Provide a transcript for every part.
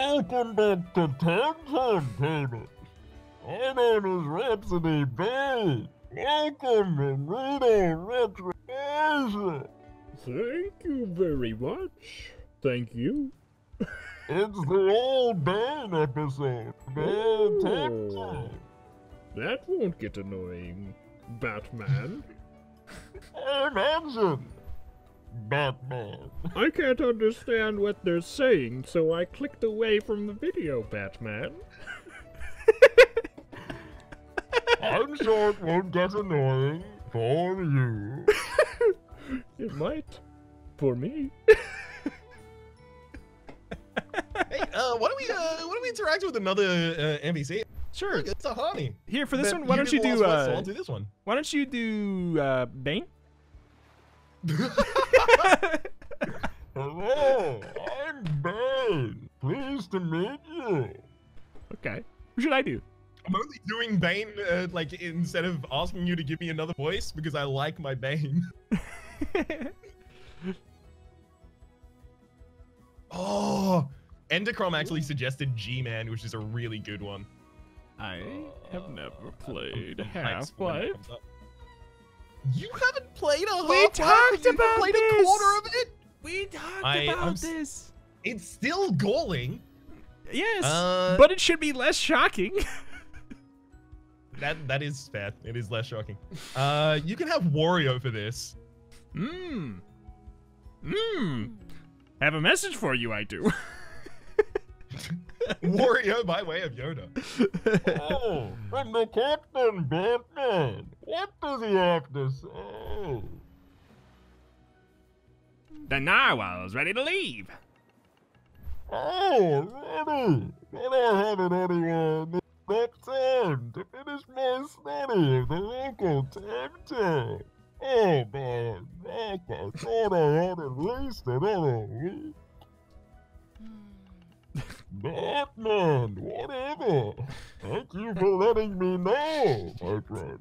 Welcome back to Temtem, baby. My name is Rhapsody Bane. Welcome to Retromation. Thank you very much. Thank you. It's the old Bane episode. Bane Temtem. That won't get annoying, Batman. Imagine. Batman. I can't understand what they're saying, so I clicked away from the video, Batman. I'm sure it won't get annoying for you. It might. For me. Hey, why don't we interact with another NPC? Sure. Look, it's a honey. Here, for this one, why don't you do, I'll do this one. Why don't you do, Bane? Hello, I'm Bane. Pleased to meet you. Okay. What should I do? I'm only doing Bane, like, instead of asking you to give me another voice, because I like my Bane. Oh, Endercrom actually suggested G-Man, which is a really good one. I have never played Half-Life. You haven't played a Half-Life. We talked about this. A quarter of it. We talked about this. It's still galling. Yes, but it should be less shocking. that is fair. It is less shocking. You can have Wario for this. I have a message for you. I do. Wario by way of Yoda. Oh, from the Captain Batman. What does he have to say? The Narwhal is ready to leave. Oh, ready. Then I'll have it anyway next time to finish my study of the local Temtem. Oh, man, I thought I had at least another week. Batman, whatever. Thank you for letting me know, my friend.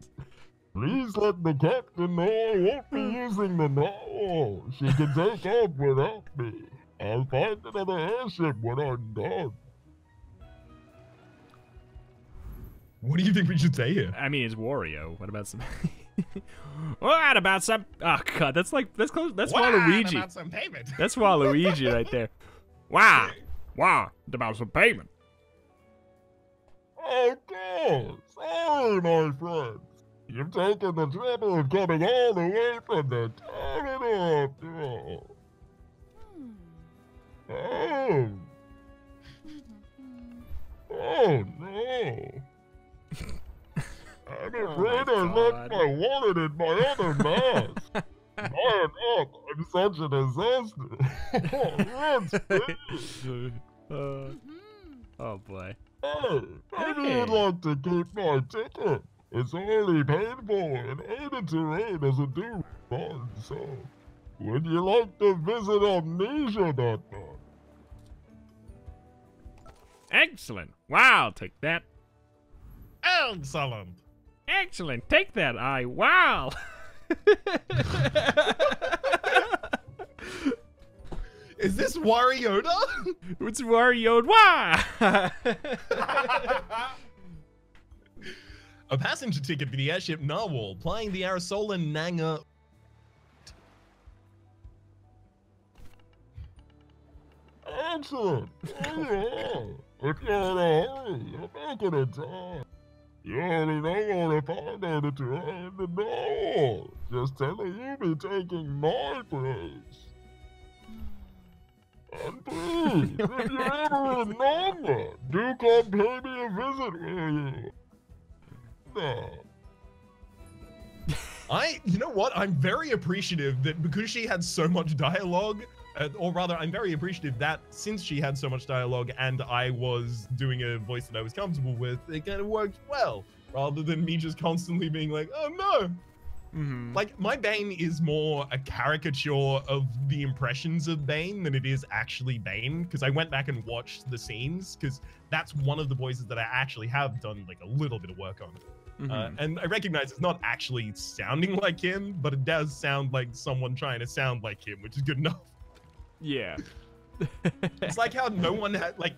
Please let the captain know I won't be using the Narwhal. She can take off without me. I'll find another airship when I'm done. What do you think we should say here? I mean, it's Wario. What about some? What about some? Oh God, that's like that's close. That's Waluigi. What about some payment? That's Waluigi right there. Wow. Wow, about some payment. Oh, God. Sorry, my friends. You've taken the trouble of coming all the way from the terminal after all. Oh. Oh, no. I'm afraid I left my wallet in my other mask. Man up, I'm such a disaster. Oh boy. Hey, maybe you'd like to keep my ticket. It's already paid for and aided terrain as a do fun, so would you like to visit Amnesia.com? Excellent. Wow, take that. Excellent. Excellent. Take that, I wow. Is this Wario? It's Wario. A passenger ticket for the airship Narwhal, plying the Arasolan Naga. Excellent. If you're in a hurry, you're making a time. You already know where to find out to hand the Narwhal. Just tell her you'll be taking my place. And please, if you're ever in Naga, do come pay me a visit, will you? No. You know what? I'm very appreciative that because she had so much dialogue, or rather, I'm very appreciative that since she had so much dialogue and I was doing a voice that I was comfortable with, it kind of worked well, rather than me just constantly being like, oh no. Like, my Bane is more a caricature of the impressions of Bane than it is actually Bane, because I went back and watched the scenes, because that's one of the voices that I actually have done, like, a little bit of work on. And I recognize it's not actually sounding like him, but it does sound like someone trying to sound like him, which is good enough. Yeah. It's like how no one had, like,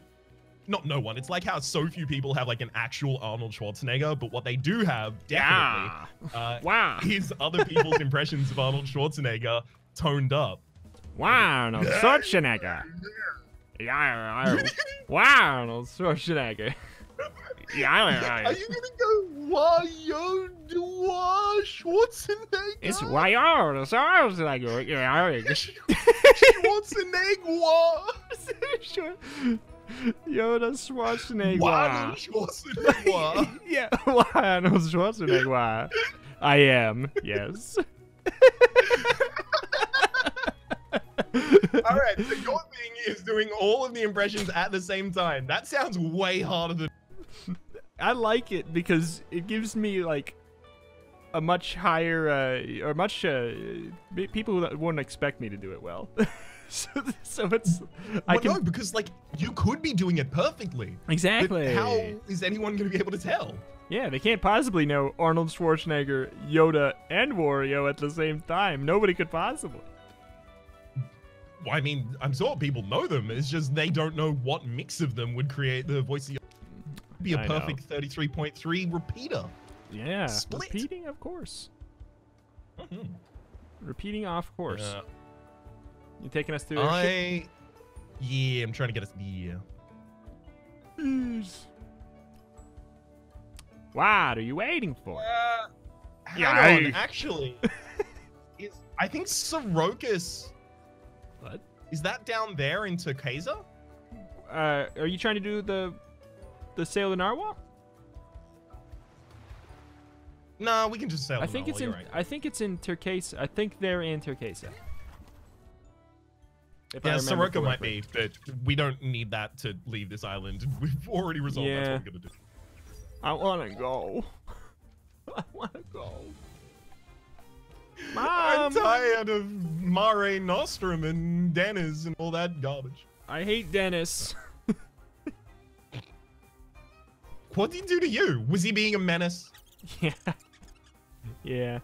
not no one. It's like how so few people have like an actual Arnold Schwarzenegger, but what they do have definitely is other people's impressions of Arnold Schwarzenegger toned up. Wow, Arnold Schwarzenegger. Yeah, wow, Arnold Schwarzenegger. Yeah, are you gonna go Wario Schwarzenegger? It's Wario Schwarzenegger. Schwarzenegger. Yoda Schwarzenegger. Wario Schwarzenegger. Yeah, Wario Schwarzenegger. I am, yes. All right, so your thing is doing all of the impressions at the same time. That sounds way harder than... I like it because it gives me like a much higher or much people that wouldn't expect me to do it well. so it's well, no, because like you could be doing it perfectly. Exactly. But how is anyone going to be able to tell? Yeah, they can't possibly know Arnold Schwarzenegger, Yoda, and Wario at the same time. Nobody could possibly. Well, I mean, I'm sure people know them. It's just they don't know what mix of them would create the voice of... be a perfect 33.3 repeater. Yeah, split. Repeating, of course. Mm-hmm. Repeating, of course. You taking us through? Yeah, I'm trying to get us. Yeah. What are you waiting for? Hang on, actually, I think Sorokas. What? Is that down there in Turquesa? Are you trying to do the sail the narwhal? No, we can just sail the narwhal. I think it's in Turquesa. I think they're in Turquesa. Yeah, Soroka might be, but we don't need that to leave this island. We've already resolved that's what we're gonna do. I wanna go. I wanna go. Mom. I'm tired of Mare Nostrum and Dennis and all that garbage. I hate Dennis. What did he do to you? Was he being a menace? Yeah. Yeah.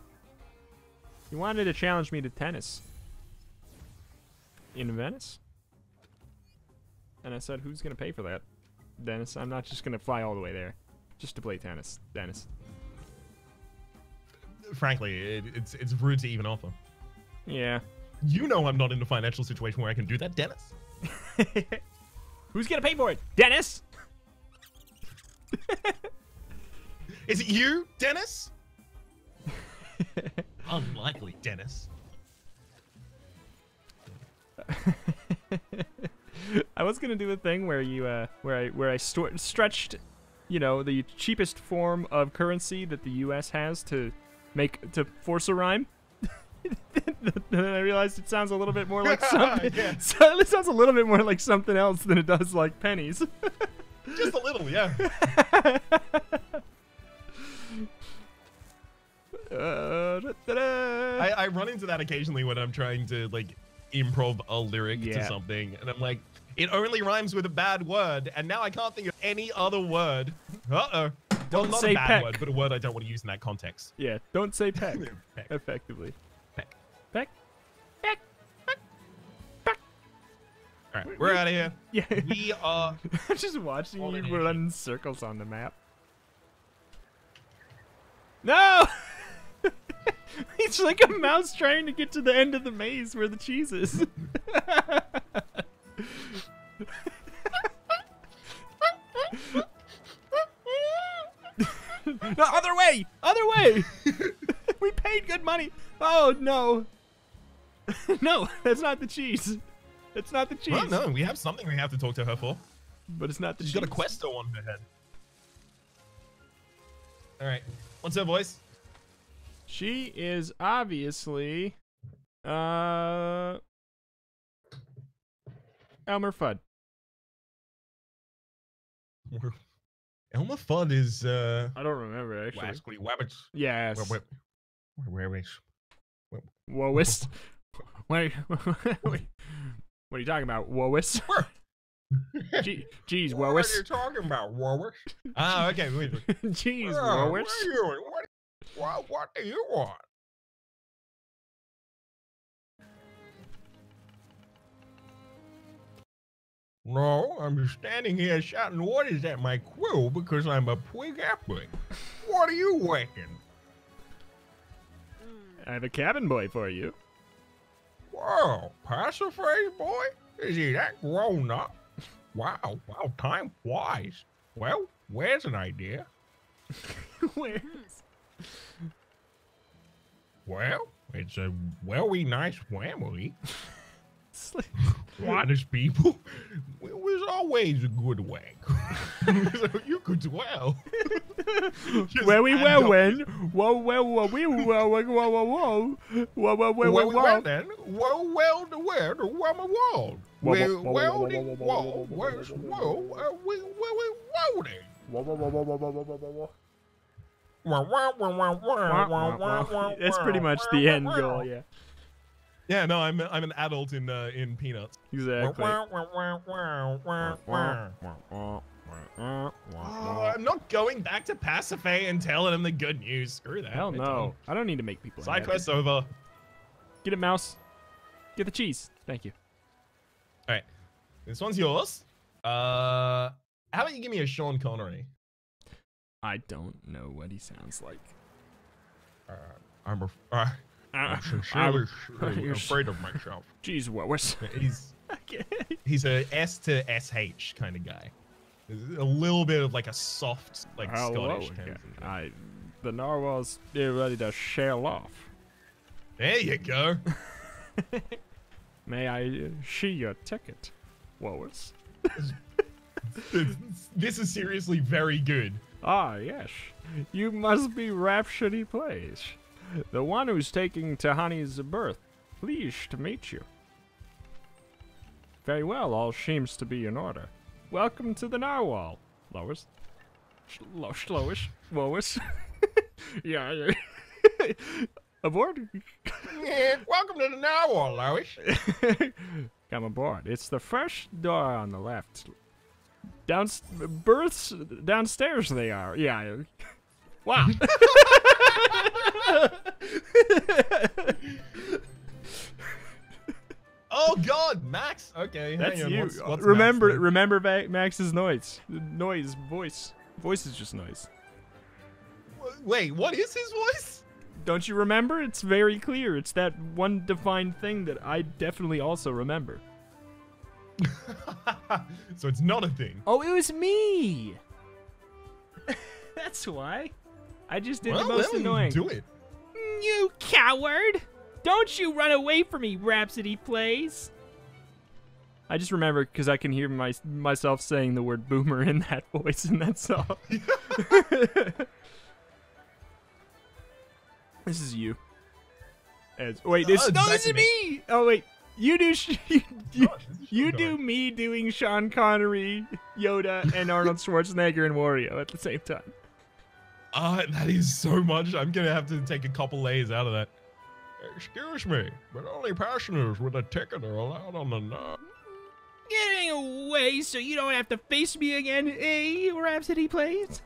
He wanted to challenge me to tennis. In Venice. And I said, who's going to pay for that? Dennis, I'm not just going to fly all the way there just to play tennis. Dennis. Frankly, it's rude to even offer. Yeah. You know I'm not in a financial situation where I can do that, Dennis. Who's going to pay for it? Dennis! Is it you, Dennis? Unlikely, Dennis. I was gonna do a thing where you where I stretched, you know, the cheapest form of currency that the U.S. has to make to force a rhyme. Then I realized it sounds a little bit more like something. So it sounds a little bit more like something else than it does like pennies. Just a little, yeah. I run into that occasionally when I'm trying to like improv a lyric to something, and I'm like, it only rhymes with a bad word, and now I can't think of any other word. Uh-oh. Don't say not a bad word, but a word I don't want to use in that context. Yeah, don't say peck. Peck. Effectively. Peck. Peck. Peck. All right, we're out of here. Yeah. We are... I'm just watching you run circles on the map. No! It's like a mouse trying to get to the end of the maze where the cheese is. No, other way! Other way! We paid good money. Oh, no. No, that's not the cheese. It's not the cheese. Well, no, we have something we have to talk to her for. But it's not the cheese. She's got a Questo on her head. All right. What's her voice? She is obviously... Elmer Fudd. Elmer Fudd is... I don't remember, actually. Wascally Wabbits. Yes. Woist. Wait. What are you talking about, Lois? Jeez, Lois. What are you talking about, Lois? Ah, okay. Jeez, Lois. What do you want? No, I'm standing here shouting orders at my crew because I'm a pig appling. What are you whacking? I have a cabin boy for you. Whoa, passerphrase boy? Is he that grown up? Wow, wow, time flies. Well, where's an idea? Where? Well, it's a very nice family. Honest people, it was always a good way. So you could dwell. Where we were when, whoa, we whoa, then, well, the world, that's pretty much the end goal, yeah. Yeah, no, I'm an adult in Peanuts. Exactly. I'm not going back to Pasiphae and telling him the good news. Screw that. Hell no. I don't need to make people happy. Side quest over. Get it, mouse. Get the cheese. Thank you. All right. This one's yours. How about you give me a Sean Connery? I don't know what he sounds like. I'm afraid of myself. Jeez, Lois. He's a S to SH kind of guy. A little bit of like a soft, like Scottish. The narwhals, they're ready to shell off. There you go. May I see your ticket, Lois? This is seriously very good. Ah, yes. You must be Rhapsody Plays. The one who's taking Tahani's birth. Pleased to meet you. Very well, all seems to be in order. Welcome to the Narwhal. Lois. Lois. Lois. Yeah. Aboard? Welcome to the Narwhal, Lois. Come aboard. It's the first door on the left. Berths downstairs they are. Yeah. Wow. Oh God, Max. Okay, that's you. What's remember Max's noise. Voice is just noise. Wait, what is his voice? Don't you remember? It's very clear. It's that one defined thing that I definitely also remember. So it's not a thing. Oh, it was me. That's why. I just did the most annoying. Do it. You coward! Don't you run away from me, Rhapsody Plays! I just remember because I can hear myself saying the word boomer in that voice, and that's all. This is you. Wait, this is me! Oh wait, you do me doing Sean Connery, Yoda, and Arnold Schwarzenegger and Wario at the same time. That is so much. I'm gonna have to take a couple layers out of that. Excuse me, but only passengers with a ticket are allowed on the knob. Getting away so you don't have to face me again, eh, Rhapsody Plays?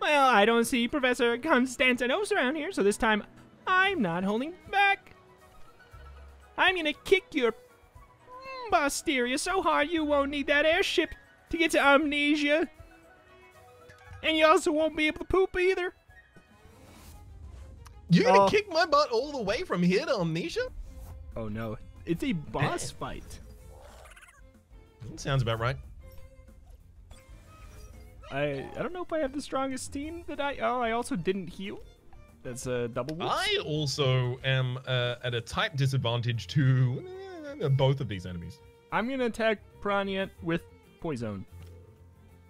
Well, I don't see Professor Constantinos around here, so this time I'm not holding back. I'm gonna kick your posterior so hard you won't need that airship to get to Amnesia. And you also won't be able to poop either. You're gonna kick my butt all the way from here to Amnesia? Oh no, it's a boss fight. That sounds about right. I don't know if I have the strongest team that I also didn't heal. That's a double win. I also am at a type disadvantage to both of these enemies. I'm gonna attack Piranha with poison.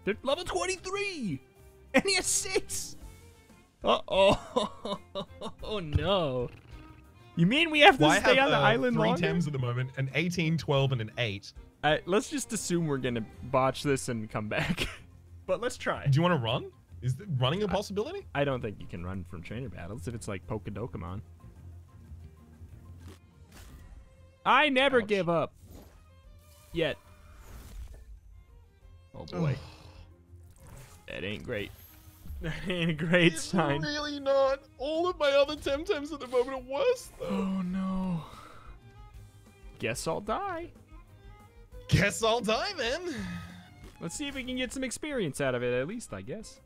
They're level 23. And he has 6! Uh-oh. Oh, no. You mean we have to stay on the island longer? I have 3 Tems at the moment, an 18, 12, and an 8. Let's just assume we're going to botch this and come back. But let's try. Do you want to run? Is running a possibility? I don't think you can run from trainer battles if it's like Pokedokemon. I never give up. Yet. Oh, boy. That ain't great. That ain't a great sign. It's really not. All of my other Temtems at the moment are worse, though. Oh, no. Guess I'll die. Guess I'll dive in. Let's see if we can get some experience out of it, at least, I guess.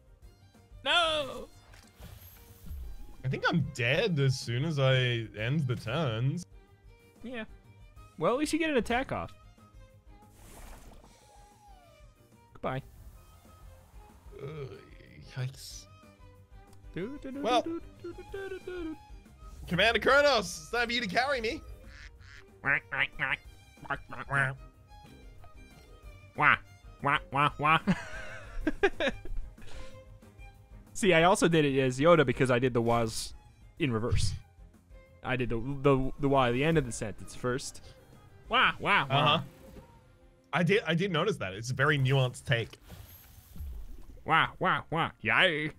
No! I think I'm dead as soon as I end the turns. Yeah. Well, at least you get an attack off. Goodbye. Yikes. Well, Commander Kronos, it's time for you to carry me. Wah, wah, wah, wah. See, I also did it as Yoda because I did the wahs in reverse. I did the wah at the end of the sentence first. Wah, wah, wah. Uh-huh. I did notice that. It's a very nuanced take. Wah, wah, wah. Yay.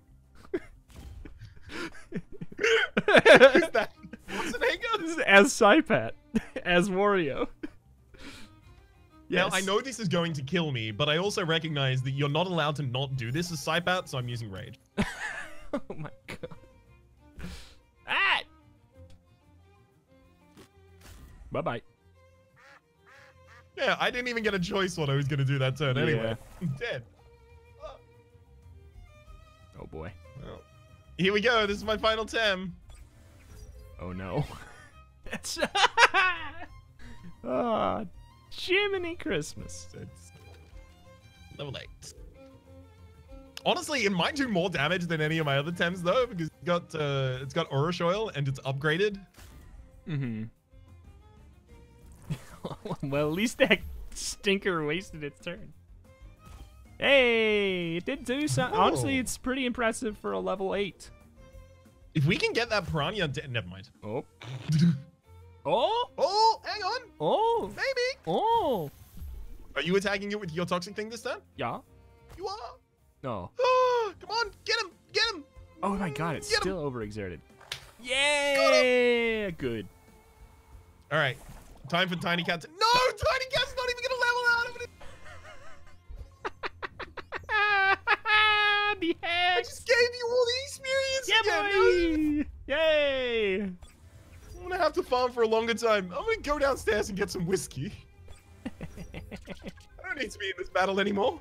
Who's that? What's the name of? This is as Psypat, as Wario. Yes. Now, I know this is going to kill me, but I also recognize that you're not allowed to not do this as Psypat, so I'm using Rage. Oh my god. Ah! Bye-bye. Yeah, I didn't even get a choice what I was going to do that turn anyway. I'm dead. Oh, oh boy. Well, here we go. This is my final Tem. Oh no. That's... oh, Jiminy Christmas. It's level 8. Honestly, it might do more damage than any of my other Tems though, because it's got Orosh Oil and it's upgraded. Mm-hmm. Well, at least that stinker wasted its turn. Hey, it did do something. Honestly, it's pretty impressive for a level 8. If we can get that piranha, never mind. Oh. Oh. Oh, hang on. Oh. Maybe. Oh. Are you attacking it with your toxic thing this time? Yeah. You are? No. Oh, come on, get him, get him. Oh my god, it's still overexerted. Yeah. Good. All right. Time for Tiny Cat to... No! Tiny Cat's not even going to level out of it! I just gave you all the experience again! Yeah, yay! I'm going to have to farm for a longer time. I'm going to go downstairs and get some whiskey. I don't need to be in this battle anymore.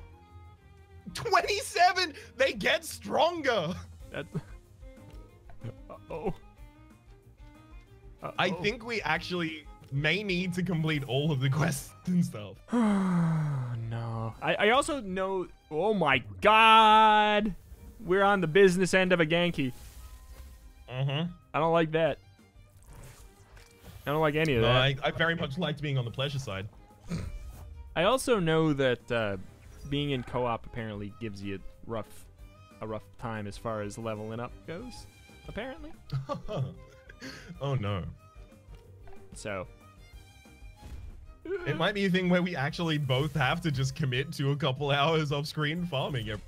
27! They get stronger! Uh-oh. Uh-oh. I think we actually... may need to complete all of the quests and stuff. Oh, no. I also know... Oh, my God. We're on the business end of a ganky. Mm-hmm. I don't like that. I don't like any of that. I very much liked being on the pleasure side. I also know that being in co-op apparently gives you a rough time as far as leveling up goes, apparently. Oh, no. So... it might be a thing where we actually both have to just commit to a couple hours of screen farming every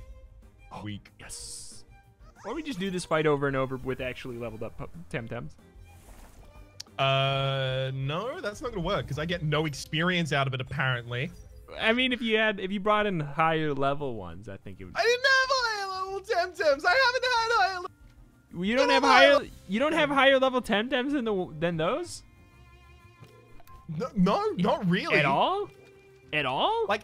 week. Yes. Or we just do this fight over and over with actually leveled up Temtems. No, that's not gonna work because I get no experience out of it apparently. I mean, if you brought in higher level ones, I think it would. I didn't have higher level Temtems. I haven't had higher level. You don't have higher. You don't have higher level Temtems than those. No, no, not really. At all? At all? Like,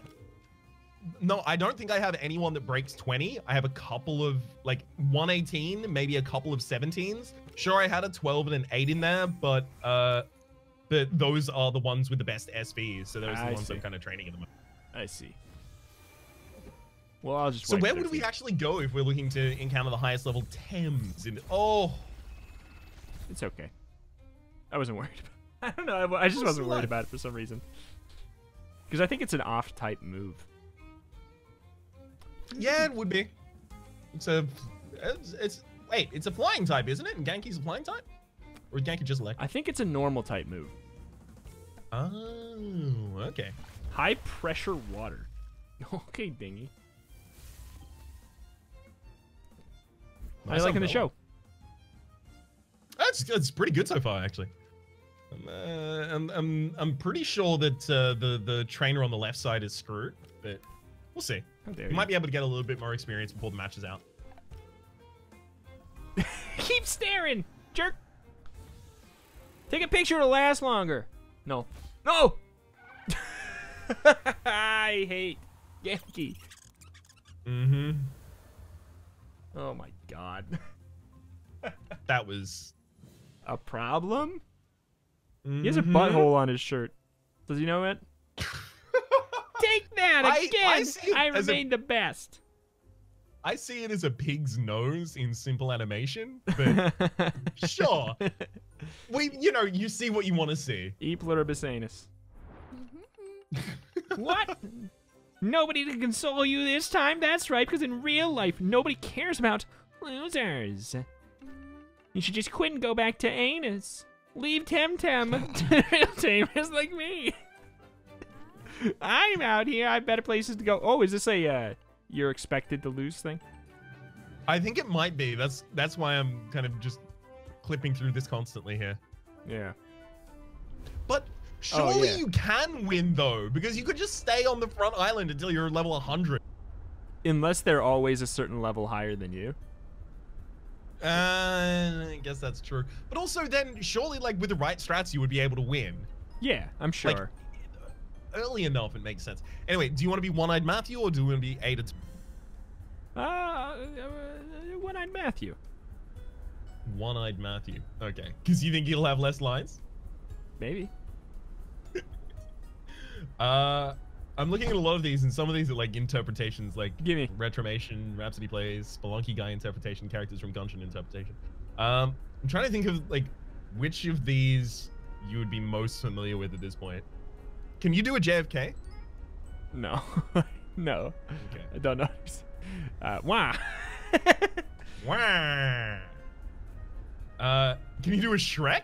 no, I don't think I have anyone that breaks 20. I have a couple of, like, 118, maybe a couple of 17s. Sure, I had a 12 and an 8 in there, but those are the ones with the best SVs. So those are the ones I'm kind of training at the moment. I see. Well, I'll just. So where would we actually go if we're looking to encounter the highest level Tems? Oh, it's okay. I wasn't worried about it. I don't know. I just wasn't worried about it for some reason. Because I think it's an off-type move. Yeah, it would be. Wait, it's a flying type, isn't it? And Ganky's a flying type? Or is Ganky just electric? I think it's a normal type move. Oh, okay. High pressure water. Okay, dingy. How are you liking the show? That's pretty good so far, actually. I'm pretty sure that the trainer on the left side is screwed, but we'll see. We might be able to get a little bit more experience before the match is out. Keep staring, jerk. Take a picture to last longer. No. No! I hate Genki. Mm-hmm. Oh my god. That was a problem? Mm-hmm. He has a butthole on his shirt. Does he know it? Take that again! I remain the best. I see it as a pig's nose in simple animation, but sure. You know, you see what you want to see. E pluribus anus. What? Nobody to console you this time? That's right, because in real life, nobody cares about losers. You should just quit and go back to anus. Leave Temtem to real tamers like me. I'm out here. I have better places to go. Oh, is this a you're expected to lose thing? I think it might be. That's why I'm kind of just clipping through this constantly here. Yeah. But surely you can win, though, because you could just stay on the front island until you're level 100. Unless they're always a certain level higher than you. I guess that's true. But also then, surely, like, with the right strats, you would be able to win. Yeah, I'm sure. Like, early enough, it makes sense. Anyway, do you want to be One-Eyed Matthew or do you want to be Ada? One-Eyed Matthew. One-Eyed Matthew. Okay. Because you think you'll have less lines? Maybe. I'm looking at a lot of these, and some of these are like interpretations, like Retromation, Rhapsody Plays, Spelunky Guy interpretation, characters from Genshin interpretation. I'm trying to think of like which of these you would be most familiar with at this point. Can you do a JFK? No. No. Okay. I don't know. Wah. Wah. Can you do a Shrek?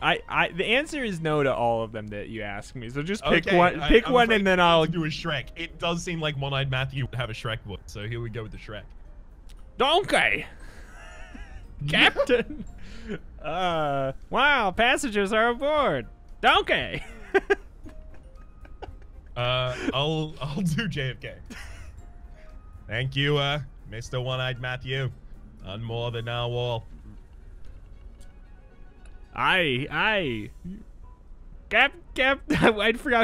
The answer is no to all of them that you ask me. So just pick one. Pick one, and then I'll do a Shrek. It does seem like One-Eyed Matthew would have a Shrek voice, so here we go with the Shrek. Donkey. Captain. Wow. Passengers are aboard. Donkey. I'll do JFK. Thank you, Mr. One-Eyed Matthew. None more than Narwhal. I I forgot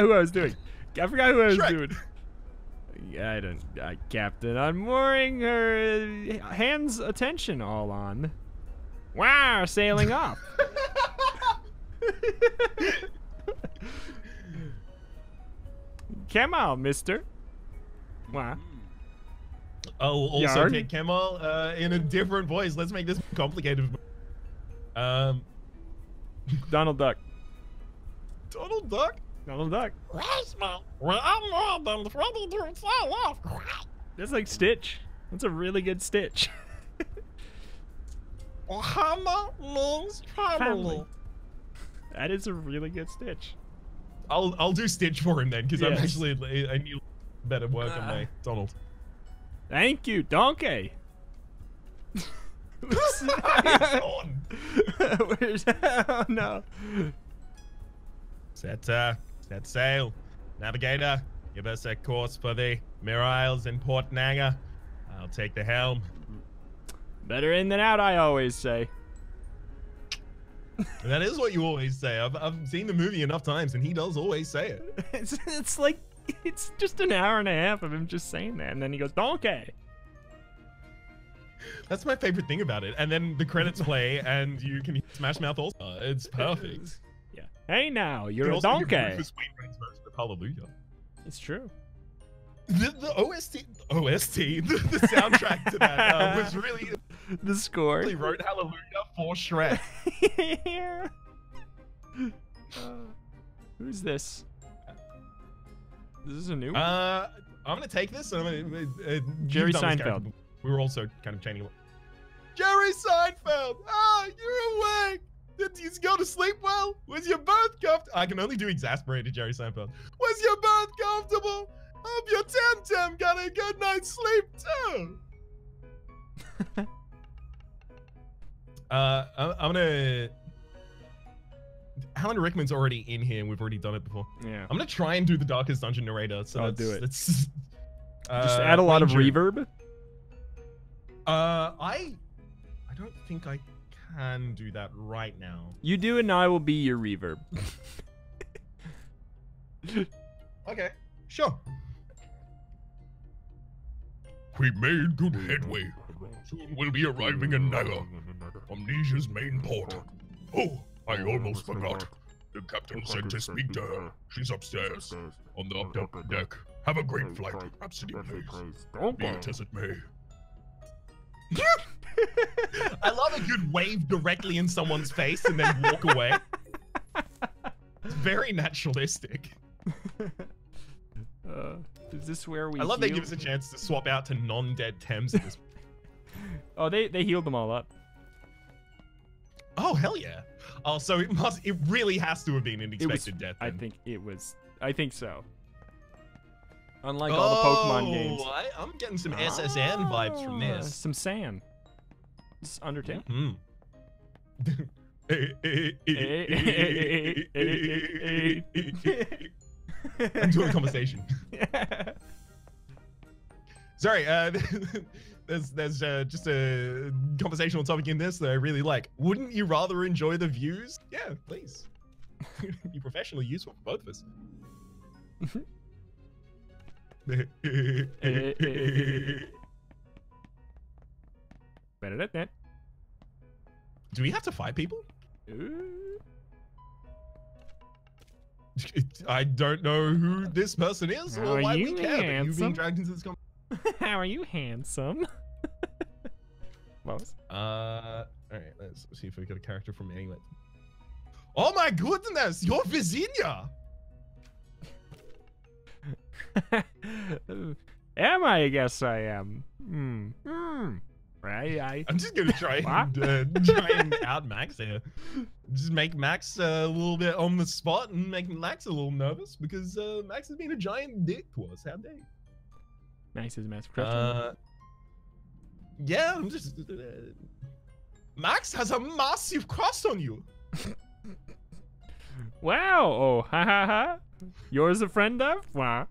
who I was doing. I forgot who I was doing. Captain unmooring her hands, attention all on. Wow, sailing off. Kemal, mister. Wow. Oh, also take Kemal in a different voice. Let's make this complicated. Donald Duck. Donald Duck? Donald Duck. That's like Stitch. That's a really good Stitch. That is a really good Stitch. I'll do Stitch for him then, because I'm actually I need better work on my Donald. Thank you, Donkey. Oh no. Set sail. Navigator, give us a course for the Mir Isles and Port Nanger. I'll take the helm. Better in than out, I always say. That is what you always say. I've seen the movie enough times, and he does always say it. It's like, it's just an hour and a half of him just saying that, and then he goes, Donkey! That's my favorite thing about it. And then the credits play, and you can hear Smash Mouth also. It's perfect. Yeah. Hey now, you're a donkey! Hallelujah. It's true. The soundtrack to that was really... The score. They wrote Hallelujah for Shrek. Yeah. Who's this? This is a new one. I'm gonna take this. Jerry Seinfeld. We were also kind of changing. Jerry Seinfeld. Ah, you're awake. Did you go to sleep well? Was your berth comfortable? I can only do exasperated Jerry Seinfeld. Was your berth comfortable? Hope your Temtem got a good night's sleep too. I'm gonna. Alan Rickman's already in here, and we've already done it before. Yeah. I'm gonna try and do the Darkest Dungeon narrator. So I'll do it. Just add a lot of reverb. I don't think I can do that right now. You do, and I will be your reverb. Okay, sure. We made good headway. Soon we'll be arriving in Naga, Amnesia's main port. Oh, I almost forgot. The captain said to speak to her. She's upstairs, on the upper deck. Have a great flight, Rhapsody, please. Be it as it may. I love a good wave directly in someone's face and then walk away. It's very naturalistic. Is this where we? I love heal? They give us a chance to swap out to non-dead Thames. Oh, they healed them all up. Oh hell yeah! Oh, so it must. It really has to have been an expected death. Then. I think it was. I think so. Unlike all the Pokemon games. I'm getting some SSN vibes from this. Some sand. It's Undertale. I'm doing a conversation. Sorry, there's just a conversational topic in this that I really like. Wouldn't you rather enjoy the views? Yeah, please. It'd be professionally useful for both of us. Better at that. Do we have to fight people? I don't know who this person is or why we care. You've been dragged into this conversation. How are you handsome? Lois? All right, let's see if we got a character from England. Oh my goodness, you're Virginia. Am I? I guess I am. I'm just gonna try and out Max here. Just make Max a little bit on the spot and make Max a little nervous because Max has been a giant dick to us. How dare you? Max is a massive crush. Yeah, I'm just. Max has a massive crush on you. Wow! Oh, ha ha ha! Yours a friend of? Wow.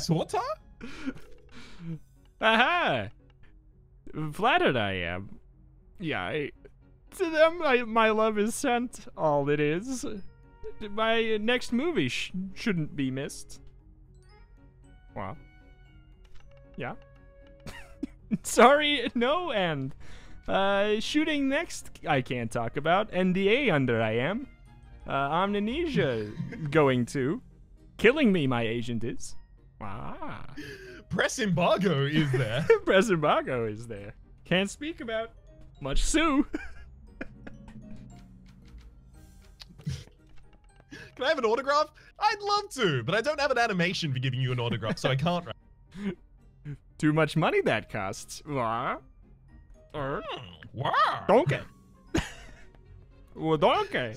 Sorta? Aha! Flattered I am. Yeah, to them, my love is sent, all it is. My next movie shouldn't be missed. Wow. Yeah. Sorry, no end. Shooting next, I can't talk about. NDA under I am. Amnesia going to. Killing me, my agent is. Wow. Press embargo is there. Press embargo is there. Can't speak about much Sue. Can I have an autograph? I'd love to, but I don't have an animation for giving you an autograph, so I can't. Too much money that costs. Wow. Donkey. Well, donkey.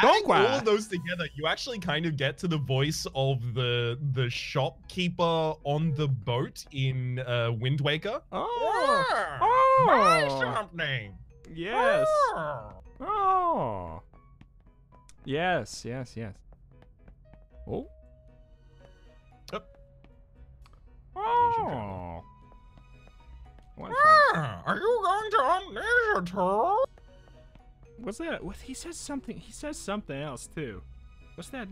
Adding all of those together, you actually kind of get to the voice of the shopkeeper on the boat in Wind Waker. Oh, oh. Buy something. Yes. Oh. Oh. Yes, yes, yes. Oh. Oh. Are you going to Amnesia too? What's that? What he says something. He says something else too. What's that?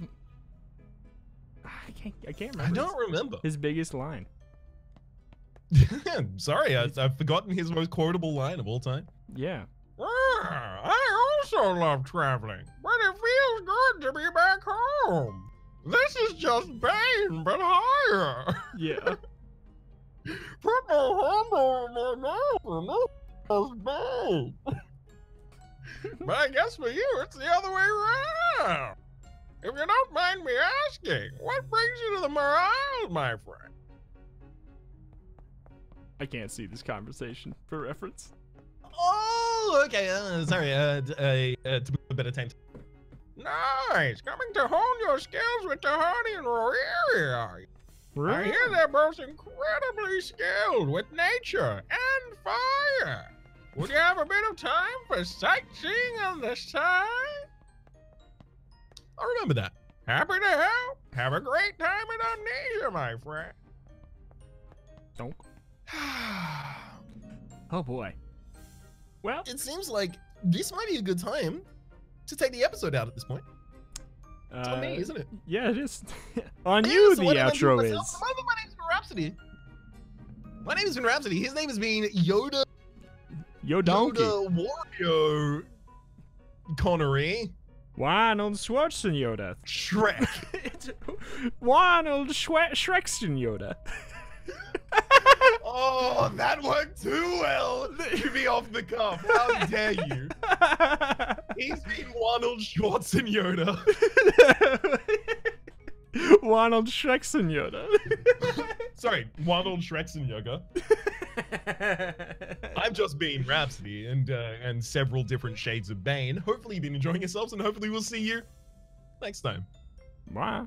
I can't remember. I don't remember his biggest line. Sorry, I've forgotten his most quotable line of all time. Yeah. I also love traveling, but it feels good to be back home. This is just Bane, but higher. Yeah. Put my hand on my mouth and this is Bane. But I guess for you, it's the other way around. If you don't mind me asking, what brings you to the Mir Isles, my friend? I can't see this conversation for reference. Oh, okay. Sorry. To a better time. Nice. Coming to hone your skills with Tahani and Rory. I hear they're both incredibly skilled with nature and fire. Would you have a bit of time for sightseeing on the side? I remember that. Happy to help. Have a great time in Amnesia, my friend. Don't. Oh boy. Well, it seems like this might be a good time to take the episode out at this point. It's on me, isn't it? Yeah, it is. On you, the outro is. My name's been Rhapsody. My name has been Rhapsody. His name has been Yoda. Yo, Donkey. Yoda Wario Connery. Arnold Schwarzenegger. Shrek. Arnold Shrekson Yoda. Oh, that worked too well to be off the cuff. How dare you? He's been Arnold Schwarzenegger. Arnold Shrekson Yoda. Sorry, Arnold Shrekson Yoga. I've just been Rhapsody and several different shades of Bane. Hopefully you've been enjoying yourselves, and hopefully we'll see you next time. Bye.